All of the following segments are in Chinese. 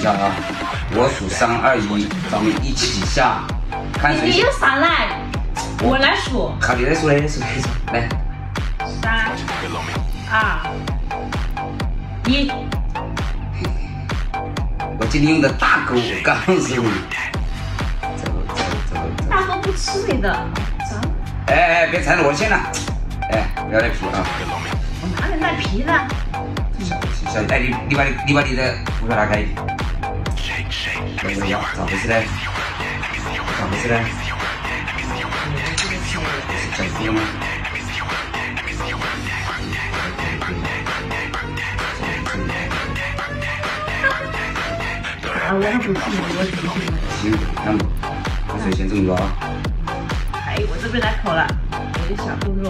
一下啊！我数3、2、1，咱们一起下，看谁。你又上来，我来数。好，你来数，来数，来。3、2、1。我今天用的大狗，我告诉你。走。大狗不吃你的，走。哎，别缠着我线了，哎，不要带皮啊！我哪里带皮呢？ 哎，你把你的股票打开一点，咋回事嘞？小心吗？啊，我还不看我手机。行，那我首先动作啊。哎，我这边来口了，我的小动作。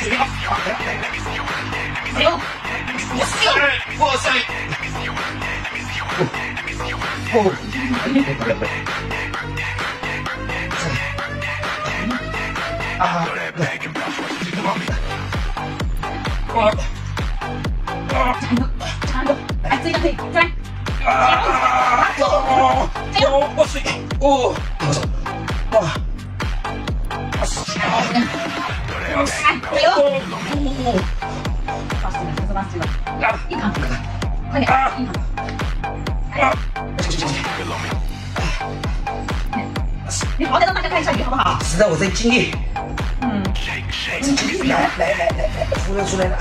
你好歹让大家看一下雨好不好？实在我在尽力。嗯。来，出来了。